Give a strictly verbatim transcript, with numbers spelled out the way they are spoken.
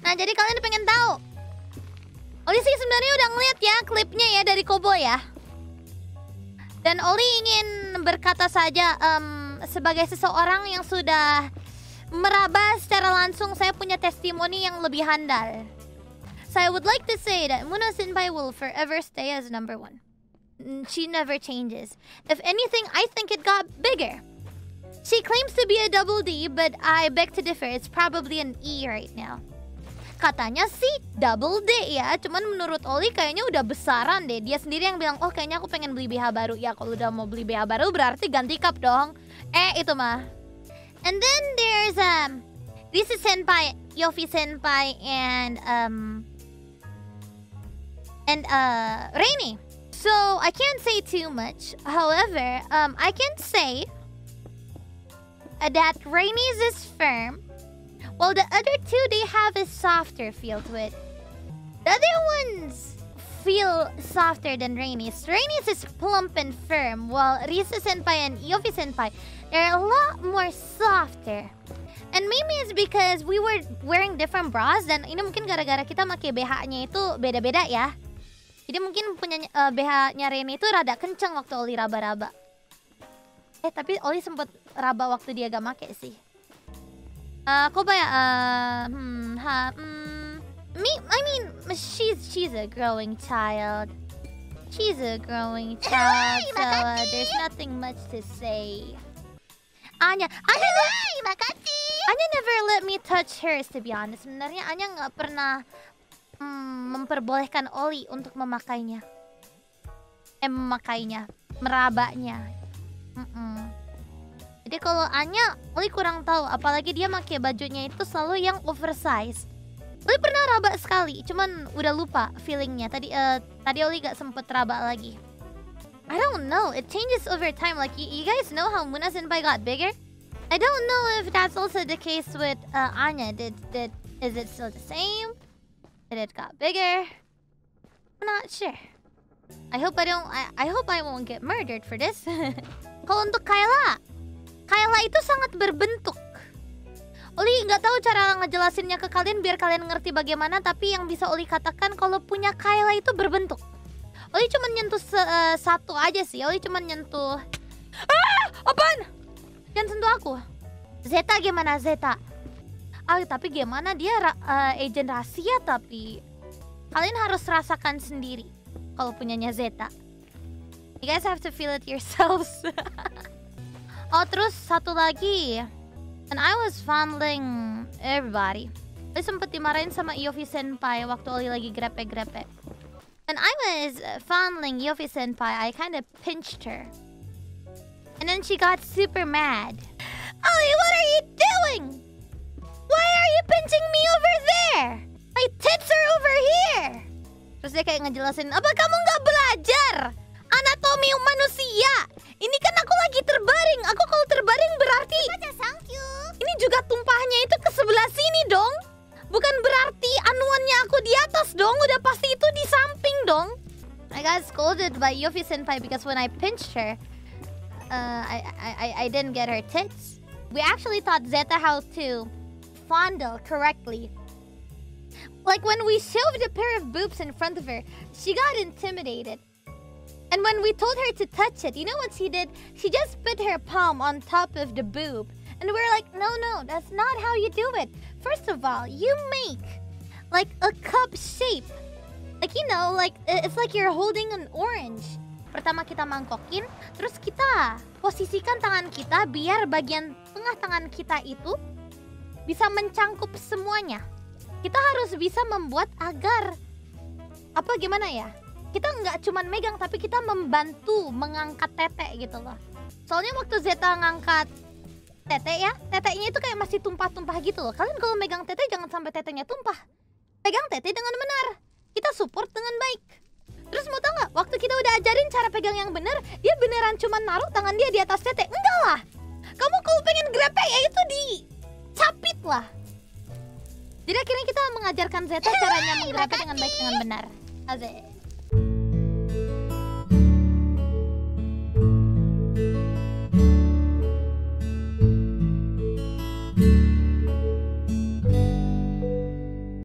Nah, jadi kalian pengen tahu. Oli sih sebenarnya udah ngeliat ya klipnya ya dari Kobo ya. Dan Oli ingin berkata saja um, sebagai seseorang yang sudah meraba secara langsung, saya punya testimoni yang lebih handal. So I would like to say that Moona Senpai will forever stay as number one. She never changes. If anything, I think it got bigger. She claims to be a double D, but I beg to differ. It's probably an E right now. Katanya sih double D ya, cuman menurut Oli kayaknya udah besaran deh. Dia sendiri yang bilang, oh kayaknya aku pengen beli B H baru. Ya kalau udah mau beli B H baru berarti ganti cup dong. Eh itu mah. And then there's um, Risu Senpai, Yofi Senpai, and um, and uh, Reine. So I can't say too much. However, um, I can say uh, that Reine's is firm, while the other two they have a softer feel to it. The other ones feel softer than Reine's. Reine's is plump and firm, while Risu Senpai and Yofi Senpai, they're a lot more softer. And maybe it's because we were wearing different bras. Dan ini mungkin gara-gara kita pakai B H-nya itu beda-beda ya. Jadi mungkin punya uh, B H-nya Reine itu rada kenceng waktu Oli raba-raba. Eh tapi Oli sempet raba waktu dia gak make sih. Uh, Koba ya uh, hmm, ha, hmm. Me, I mean she's, she's a growing child. She's a growing child. So uh, there's nothing much to say. Anya, Anya, Anya never let me touch hers to be honest. Sebenarnya Anya nggak pernah mm, memperbolehkan Oli untuk memakainya, eh memakainya, merabanya. Mm -mm. Jadi kalau Anya, Oli kurang tahu. Apalagi dia pakai bajunya itu selalu yang oversize. Oli pernah raba sekali, cuman udah lupa feelingnya. Tadi, uh, tadi Oli gak sempet raba lagi. I don't know. It changes over time. Like you, you guys know how Moona Senpai got bigger. I don't know if that's also the case with uh, Anya. Did did is it still the same? Did it got bigger? I'm not sure. I hope I don't. I, I hope I won't get murdered for this. Kalau untuk Kaela, Kaela itu sangat berbentuk. Oli nggak tahu cara ngejelasinnya ke kalian biar kalian ngerti bagaimana. Tapi yang bisa Oli katakan kalau punya Kaela itu berbentuk. Oli cuma nyentuh se uh, satu aja sih. Oli cuma nyentuh. Ah, apaan? Jangan sentuh aku. Zeta gimana Zeta? Ah, tapi gimana dia ra uh, agent rahasia tapi kalian harus rasakan sendiri kalau punyanya Zeta. You guys have to feel it yourselves. Oh, terus satu lagi. And I was fondling everybody. Oli sempet dimarahin sama Iofi Senpai waktu Oli lagi grepe-grepe. When I was fondling Yofi Senpai, I kind of pinched her. And then she got super mad. Ollie, what are you doing? Why are you pinching me over there? My tits are over here. Terus dia kayak ngejelasin, apa kamu nggak belajar anatomi manusia? Ini kan aku lagi terbaring. Aku kalau terbaring berarti ini juga tumpahnya itu ke sebelah sini dong. Bukan berarti anuannya aku di atas dong. Udah pasti itu di samping dong. I got scolded by Yofi Senpai because when I pinched her, uh, I, I I didn't get her tits. We actually taught Zeta how to fondle correctly. Like when we shoved a pair of boobs in front of her, she got intimidated. And when we told her to touch it, you know what she did? She just put her palm on top of the boob. And we're like, no, no, that's not how you do it. First of all, you make like a cup shape. Like, you know, like it's like you're holding an orange. Pertama kita mangkokin, terus kita posisikan tangan kita biar bagian tengah tangan kita itu bisa mencangkup semuanya. Kita harus bisa membuat agar, apa gimana ya? Kita nggak cuman megang, tapi kita membantu mengangkat tete gitu loh. Soalnya waktu Zeta ngangkat tete ya, tetenya itu kayak masih tumpah-tumpah gitu loh. Kalian kalau megang tete jangan sampai tetenya tumpah. Pegang tete dengan benar. Kita support dengan baik. Terus mau tau gak, waktu kita udah ajarin cara pegang yang benar, dia beneran cuma naruh tangan dia di atas tete. Enggak lah. Kamu kalau pengen grepe ya itu dicapit lah. Jadi akhirnya kita mengajarkan Zeta caranya menggerepe dengan baik dengan benar. Azeh.